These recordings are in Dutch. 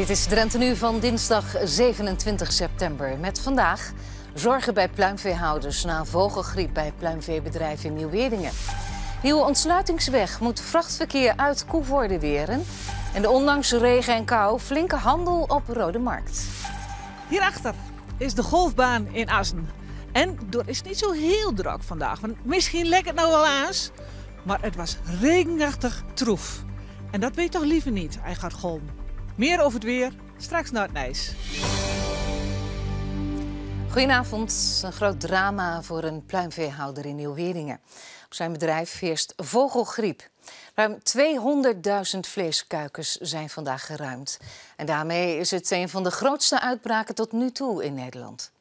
Dit is Drenthe Nu van dinsdag 27 september. Met vandaag zorgen bij pluimveehouders na vogelgriep bij pluimveebedrijf in Nieuw-Weerdingen. Nieuwe ontsluitingsweg moet vrachtverkeer uit Coevorden weren. En de ondanks regen en kou flinke handel op Rodermarkt. Hierachter is de golfbaan in Assen. En door is niet zo heel druk vandaag. Want misschien lekt het nou wel aas, maar het was regenachtig troef. En dat weet toch liever niet, hij gaat golven. Meer over het weer, straks naar het Nijs. Goedenavond. Een groot drama voor een pluimveehouder in Nieuw-Weerdingen. Op zijn bedrijf heerst vogelgriep. Ruim 200.000 vleeskuikens zijn vandaag geruimd. En daarmee is het een van de grootste uitbraken tot nu toe in Nederland.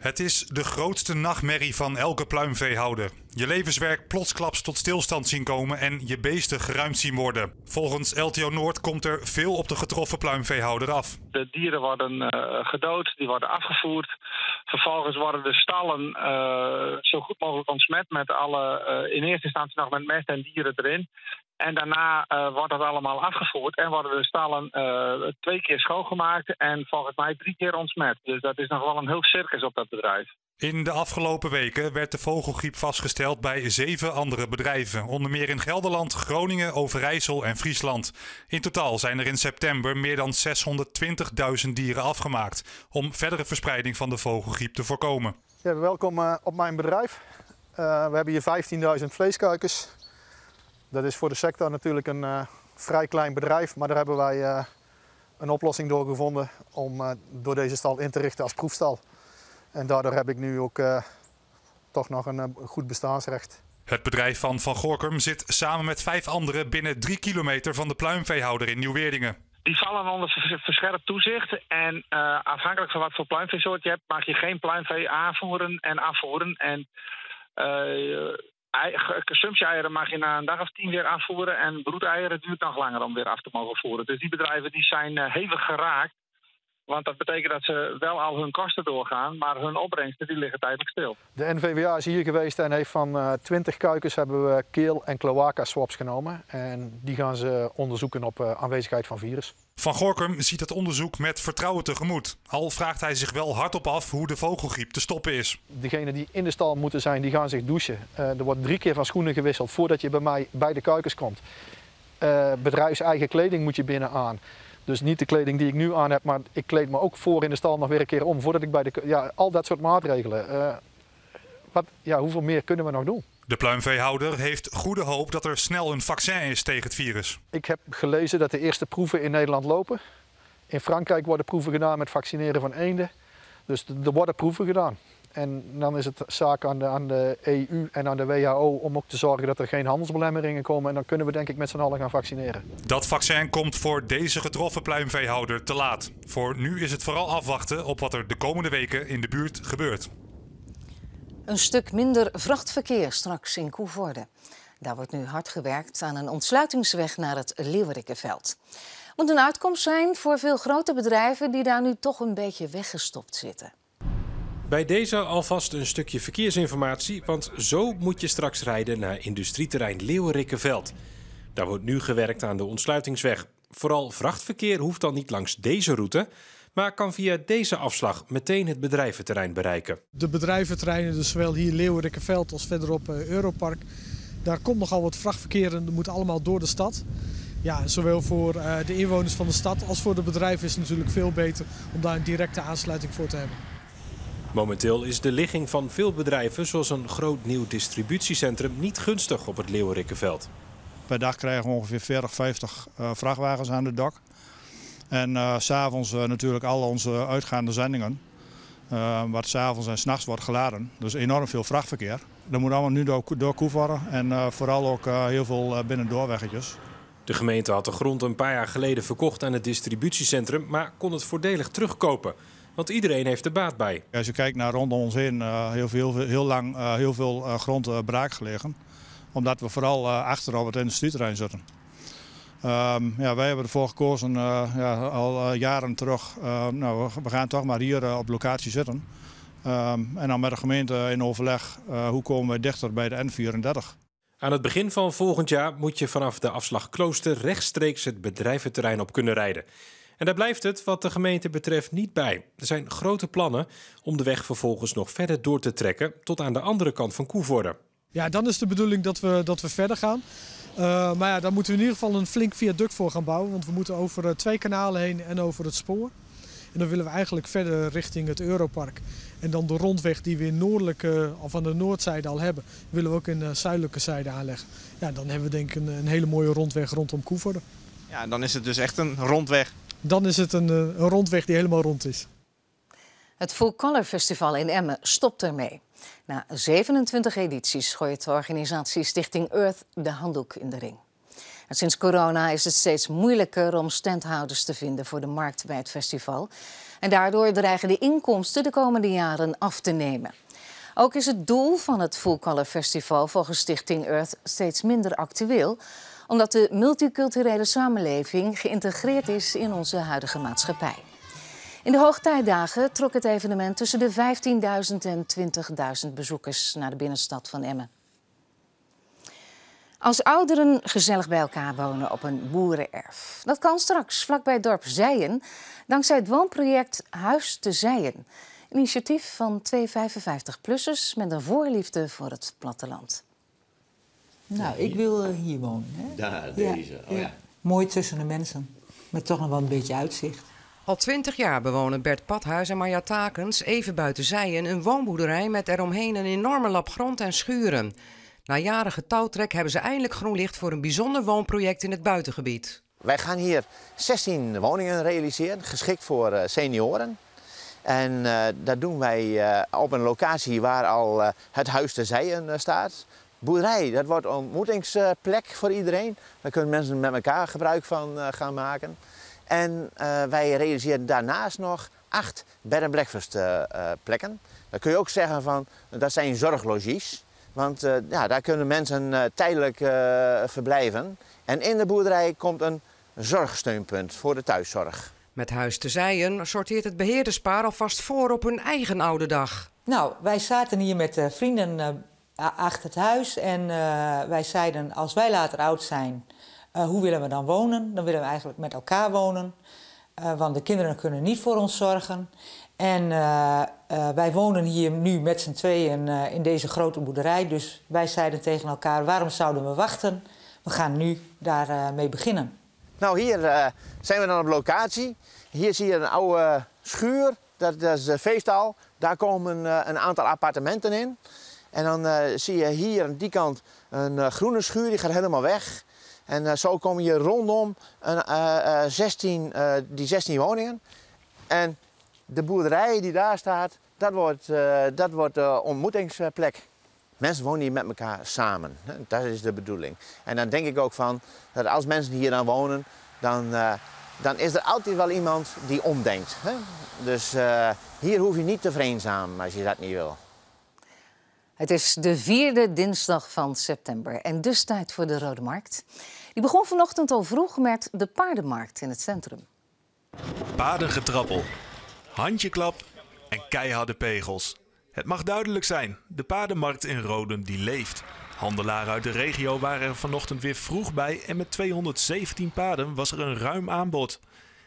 Het is de grootste nachtmerrie van elke pluimveehouder. Je levenswerk plotsklaps tot stilstand zien komen en je beesten geruimd zien worden. Volgens LTO Noord komt er veel op de getroffen pluimveehouder af. De dieren worden gedood, die worden afgevoerd. Vervolgens worden de stallen zo goed mogelijk ontsmet met alle, in eerste instantie nog met mest en dieren erin. En daarna wordt dat allemaal afgevoerd en worden de stallen 2 keer schoongemaakt en volgens mij 3 keer ontsmet. Dus dat is nog wel een heel circus op dat bedrijf. In de afgelopen weken werd de vogelgriep vastgesteld bij 7 andere bedrijven. Onder meer in Gelderland, Groningen, Overijssel en Friesland. In totaal zijn er in september meer dan 620.000 dieren afgemaakt om verdere verspreiding van de vogelgriep te voorkomen. Ja, welkom op mijn bedrijf. We hebben hier 15.000 vleeskuikens. Dat is voor de sector natuurlijk een vrij klein bedrijf, maar daar hebben wij een oplossing door gevonden om door deze stal in te richten als proefstal. En daardoor heb ik nu ook toch nog een goed bestaansrecht. Het bedrijf van Gorkum zit samen met 5 anderen binnen 3 kilometer van de pluimveehouder in Nieuw-Weerdingen. Die vallen onder verscherpt toezicht en afhankelijk van wat voor pluimveesoort je hebt, mag je geen pluimvee aanvoeren en afvoeren. En consumptie-eieren mag je na een dag of 10 weer afvoeren en broedeieren duurt nog langer om weer af te mogen voeren. Dus die bedrijven die zijn hevig geraakt. Want dat betekent dat ze wel al hun kosten doorgaan, maar hun opbrengsten die liggen tijdelijk stil. De NVWA is hier geweest en heeft van 20 kuikens hebben we keel- en cloaca-swaps genomen. En die gaan ze onderzoeken op aanwezigheid van virus. Van Gorkum ziet het onderzoek met vertrouwen tegemoet. Al vraagt hij zich wel hardop af hoe de vogelgriep te stoppen is. Degenen die in de stal moeten zijn, die gaan zich douchen. Er wordt 3 keer van schoenen gewisseld voordat je bij mij bij de kuikens komt. Bedrijfseigen kleding moet je binnen aan. Dus niet de kleding die ik nu aan heb, maar ik kleed me ook voor in de stal nog weer een keer om. Voordat ik bij de. Ja, al dat soort maatregelen. Hoeveel meer kunnen we nog doen? De pluimveehouder heeft goede hoop dat er snel een vaccin is tegen het virus. Ik heb gelezen dat de eerste proeven in Nederland lopen. In Frankrijk worden proeven gedaan met vaccineren van eenden. Dus er worden proeven gedaan. En dan is het zaak aan de EU en aan de WHO om ook te zorgen dat er geen handelsbelemmeringen komen. En dan kunnen we denk ik met z'n allen gaan vaccineren. Dat vaccin komt voor deze getroffen pluimveehouder te laat. Voor nu is het vooral afwachten op wat er de komende weken in de buurt gebeurt. Een stuk minder vrachtverkeer straks in Coevorden. Daar wordt nu hard gewerkt aan een ontsluitingsweg naar het Leeuwerikkenveld. Moet een uitkomst zijn voor veel grote bedrijven die daar nu toch een beetje weggestopt zitten. Bij deze alvast een stukje verkeersinformatie, want zo moet je straks rijden naar industrieterrein Leeuwerikkenveld. Daar wordt nu gewerkt aan de ontsluitingsweg. Vooral vrachtverkeer hoeft dan niet langs deze route, maar kan via deze afslag meteen het bedrijventerrein bereiken. De bedrijventerreinen, dus zowel hier Leeuwerikkenveld als verderop Europark, daar komt nogal wat vrachtverkeer en dat moet allemaal door de stad. Ja, zowel voor de inwoners van de stad als voor de bedrijven is het natuurlijk veel beter om daar een directe aansluiting voor te hebben. Momenteel is de ligging van veel bedrijven, zoals een groot nieuw distributiecentrum, niet gunstig op het Leeuwerikkenveld. Per dag krijgen we ongeveer 40, 50 vrachtwagens aan de dak. En 's avonds natuurlijk al onze uitgaande zendingen, wat 's avonds en 's nachts wordt geladen. Dus enorm veel vrachtverkeer. Dat moet allemaal nu door Coevorden en vooral ook heel veel binnendoorweggetjes. De gemeente had de grond een paar jaar geleden verkocht aan het distributiecentrum, maar kon het voordelig terugkopen. Want iedereen heeft er baat bij. Als je kijkt naar rondom ons heen, heel lang heel veel grond braak gelegen. Omdat we vooral achter op het industrieterrein zitten. Wij hebben ervoor gekozen al jaren terug. We gaan toch maar hier op locatie zitten. En dan met de gemeente in overleg, hoe komen we dichter bij de N34. Aan het begin van volgend jaar moet je vanaf de afslag Klooster rechtstreeks het bedrijventerrein op kunnen rijden. En daar blijft het wat de gemeente betreft niet bij. Er zijn grote plannen om de weg vervolgens nog verder door te trekken tot aan de andere kant van Coevorden. Ja, dan is de bedoeling dat we verder gaan. Maar ja, daar moeten we in ieder geval een flink viaduct voor gaan bouwen. Want we moeten over twee kanalen heen en over het spoor. En dan willen we eigenlijk verder richting het Europark. En dan de rondweg die we in noordelijke, of aan de noordzijde al hebben, willen we ook in de zuidelijke zijde aanleggen. Ja, dan hebben we denk ik een hele mooie rondweg rondom Coevorden. Ja, en dan is het dus echt een rondweg. Dan is het een rondweg die helemaal rond is. Het Full Color Festival in Emmen stopt ermee. Na 27 edities gooit de organisatie Stichting Earth de handdoek in de ring. En sinds corona is het steeds moeilijker om standhouders te vinden voor de markt bij het festival. En daardoor dreigen de inkomsten de komende jaren af te nemen. Ook is het doel van het Full Color Festival volgens Stichting Earth steeds minder actueel, omdat de multiculturele samenleving geïntegreerd is in onze huidige maatschappij. In de hoogtijdagen trok het evenement tussen de 15.000 en 20.000 bezoekers naar de binnenstad van Emmen. Als ouderen gezellig bij elkaar wonen op een boerenerf. Dat kan straks vlakbij het dorp Zeijen, dankzij het woonproject Huis te Zeijen. Een initiatief van twee 55-plussers met een voorliefde voor het platteland. Nou, ik wil hier wonen. Hè? Daar, deze. Ja. Oh, ja. Mooi tussen de mensen, met toch nog wel een beetje uitzicht. Al 20 jaar bewonen Bert Padhuis en Marja Takens, even buiten Zeijen, een woonboerderij met eromheen een enorme lap grond en schuren. Na jaren getouwtrek hebben ze eindelijk groen licht voor een bijzonder woonproject in het buitengebied. Wij gaan hier 16 woningen realiseren, geschikt voor senioren. En dat doen wij op een locatie waar al het Huis te Zeijen staat. Boerderij, dat wordt een ontmoetingsplek voor iedereen. Daar kunnen mensen met elkaar gebruik van gaan maken. En wij realiseren daarnaast nog 8 bed and breakfast plekken. Dan kun je ook zeggen van, dat zijn zorglogies. Want ja, daar kunnen mensen tijdelijk verblijven. En in de boerderij komt een zorgsteunpunt voor de thuiszorg. Met Huis te Zeijen sorteert het beheerderspaar alvast voor op hun eigen oude dag. Nou, wij zaten hier met vrienden achter het huis. En wij zeiden, als wij later oud zijn, hoe willen we dan wonen? Dan willen we eigenlijk met elkaar wonen. Want de kinderen kunnen niet voor ons zorgen. En wij wonen hier nu met z'n tweeën in deze grote boerderij. Dus wij zeiden tegen elkaar, waarom zouden we wachten? We gaan nu daarmee beginnen. Nou, hier zijn we dan op locatie. Hier zie je een oude schuur, dat is de feestzaal. Daar komen een aantal appartementen in. En dan zie je hier aan die kant een groene schuur, die gaat helemaal weg. En zo kom je rondom die 16 woningen. En de boerderij die daar staat, dat wordt de ontmoetingsplek. Mensen wonen hier met elkaar samen. Hè? Dat is de bedoeling. En dan denk ik ook van, dat als mensen hier dan wonen, dan is er altijd wel iemand die omdenkt. Hè? Dus hier hoef je niet te vereenzamen als je dat niet wil. Het is de 4e dinsdag van september en dus tijd voor de Rodermarkt. Die begon vanochtend al vroeg met de paardenmarkt in het centrum. Paardengetrappel, handjeklap en keiharde pegels. Het mag duidelijk zijn, de paardenmarkt in Roden die leeft. Handelaren uit de regio waren er vanochtend weer vroeg bij en met 217 paarden was er een ruim aanbod.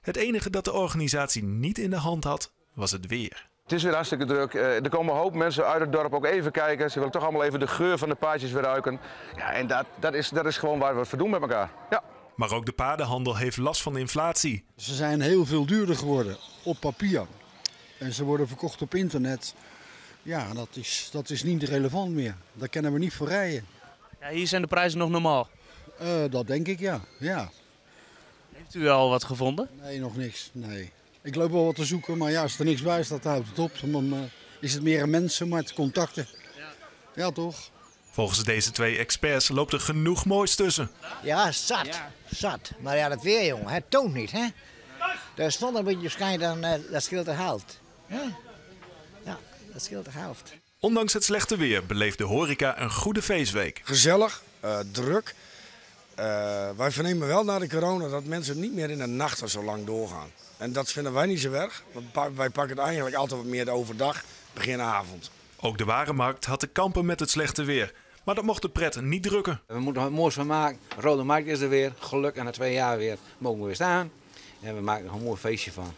Het enige dat de organisatie niet in de hand had, was het weer. Het is weer hartstikke druk. Er komen een hoop mensen uit het dorp ook even kijken. Ze willen toch allemaal even de geur van de paardjes weer ruiken. Ja, en dat is gewoon waar we het voor doen met elkaar. Ja. Maar ook de paardenhandel heeft last van de inflatie. Ze zijn heel veel duurder geworden op papier. En ze worden verkocht op internet. Ja, dat is niet relevant meer. Daar kunnen we niet voor rijden. Ja, hier zijn de prijzen nog normaal? Dat denk ik, ja. Ja. Heeft u al wat gevonden? Nee, nog niks. Nee. Ik loop wel wat te zoeken, maar ja, als er niks bij staat, houdt het op. Dan is het meer een mensen, maar het contacten. Ja, toch? Volgens deze twee experts loopt er genoeg moois tussen. Ja, zat. Maar ja, dat weer, jongen, het toont niet, hè? Er stond een beetje schijn, dat scheelt de helft. Ja, dat scheelt de helft. Ondanks het slechte weer beleeft de horeca een goede feestweek. Gezellig, druk. Wij vernemen wel na de corona dat mensen niet meer in de nachten zo lang doorgaan. En dat vinden wij niet zo erg, want wij pakken het eigenlijk altijd wat meer overdag, begin avond. Ook de Warenmarkt had te kampen met het slechte weer. Maar dat mocht de pret niet drukken. We moeten er het moois van maken. Rodermarkt is er weer, geluk en na 2 jaar weer mogen we weer staan. En we maken er een mooi feestje van.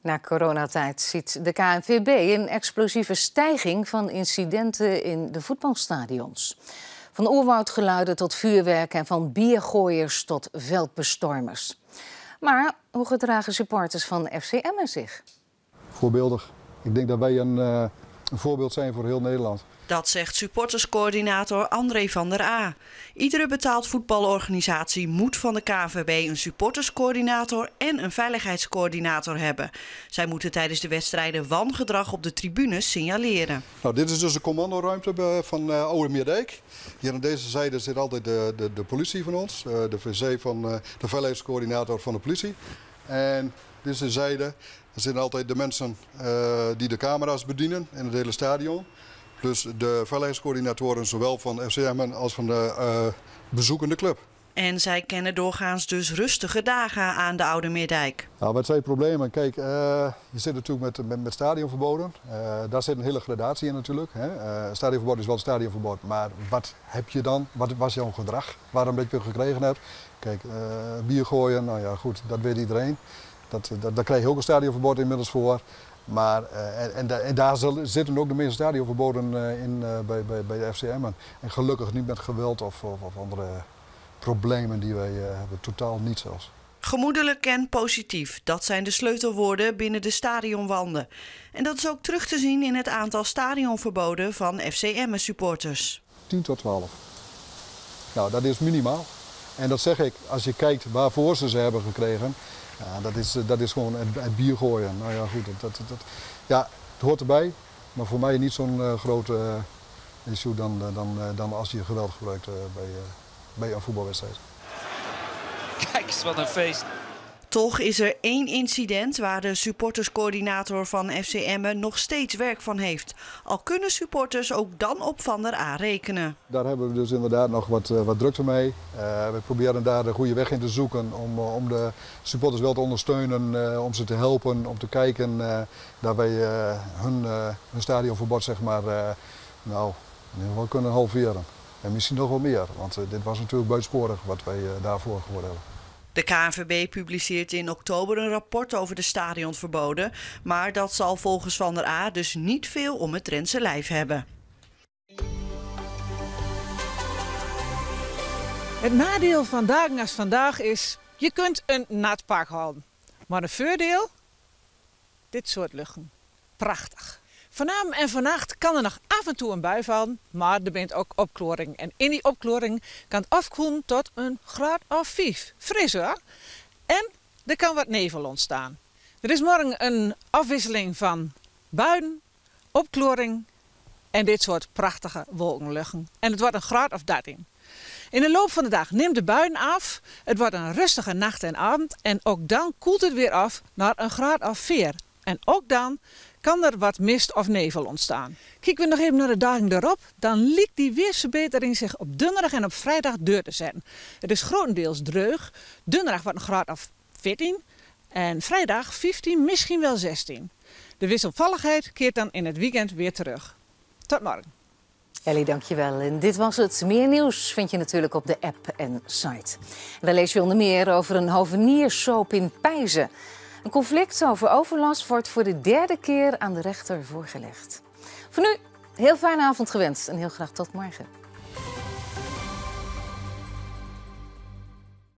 Na coronatijd ziet de KNVB een explosieve stijging van incidenten in de voetbalstadions. Van oerwoudgeluiden tot vuurwerk en van biergooiers tot veldbestormers. Maar hoe gedragen supporters van FC Emmen zich? Voorbeeldig. Ik denk dat wij een voorbeeld zijn voor heel Nederland. Dat zegt supporterscoördinator André van der A. Iedere betaald voetbalorganisatie moet van de KNVB een supporterscoördinator en een veiligheidscoördinator hebben. Zij moeten tijdens de wedstrijden wangedrag op de tribunes signaleren. Nou, dit is dus de commandoruimte van Oude Meerdijk. Hier aan deze zijde zit altijd de politie van ons, de VC van de veiligheidscoördinator van de politie. En dit is de zijde, er zitten altijd de mensen die de camera's bedienen in het hele stadion. Dus de veiligheidscoördinatoren, zowel van FC Emmen als van de bezoekende club. En zij kennen doorgaans dus rustige dagen aan de Oude Meerdijk. Nou, wat zijn problemen? Kijk, je zit natuurlijk met stadionverboden. Daar zit een hele gradatie in natuurlijk. Stadionverbod is wel een stadionverbod. Maar wat heb je dan? Wat was jouw gedrag? Waarom dat je gekregen hebt? Kijk, bier gooien, nou ja goed, dat weet iedereen. Daar krijg je ook een stadionverbod inmiddels voor. Maar, en daar zitten ook de meeste stadionverboden in bij de FC Emmen. En gelukkig niet met geweld of andere problemen die wij hebben. Totaal niet zelfs. Gemoedelijk en positief, dat zijn de sleutelwoorden binnen de stadionwanden. En dat is ook terug te zien in het aantal stadionverboden van FC Emmen supporters. 10 tot 12. Nou, dat is minimaal. En dat zeg ik, als je kijkt waarvoor ze hebben gekregen. Ja, dat is gewoon het bier gooien. Nou ja, goed, ja, het hoort erbij, maar voor mij niet zo'n groot issue dan als je geweld gebruikt bij een voetbalwedstrijd. Kijk eens, wat een feest. Toch is er één incident waar de supporterscoördinator van FC Emmen nog steeds werk van heeft. Al kunnen supporters ook dan op Van der A rekenen. Daar hebben we dus inderdaad nog wat drukte mee. We proberen daar de goede weg in te zoeken om de supporters wel te ondersteunen, om ze te helpen, om te kijken dat wij hun stadionverbod zeg maar, nou, we kunnen halveren. En misschien nog wel meer, want dit was natuurlijk buitensporig wat wij daarvoor gehoord hebben. De KNVB publiceert in oktober een rapport over de stadionverboden, maar dat zal volgens Van der A dus niet veel om het Drentse lijf hebben. Het nadeel van dagen als vandaag is, je kunt een nat pak houden. Maar een voordeel? Dit soort luchten. Prachtig. Vanavond en vannacht kan er nog af en toe een bui vallen, maar er bent ook opkloring. En in die opkloring kan het afkoelen tot een graad of 5. Fris hoor. En er kan wat nevel ontstaan. Er is morgen een afwisseling van buien, opkloring en dit soort prachtige wolkenluchten. En het wordt een graad of 13. In de loop van de dag neemt de buien af. Het wordt een rustige nacht en avond. En ook dan koelt het weer af naar een graad of 4. En ook dan kan er wat mist of nevel ontstaan. Kijken we nog even naar de dagen erop, dan lijkt die weersverbetering zich op donderdag en op vrijdag deur te zetten. Het is grotendeels droog. Donderdag wordt een graad of 14 en vrijdag 15, misschien wel 16. De wisselvalligheid keert dan in het weekend weer terug. Tot morgen. Ellie, dankjewel. En dit was het. Meer nieuws vind je natuurlijk op de app en site. En daar lees je onder meer over een hovenierssoap in Peize. Een conflict over overlast wordt voor de derde keer aan de rechter voorgelegd. Voor nu, heel fijne avond gewenst en heel graag tot morgen.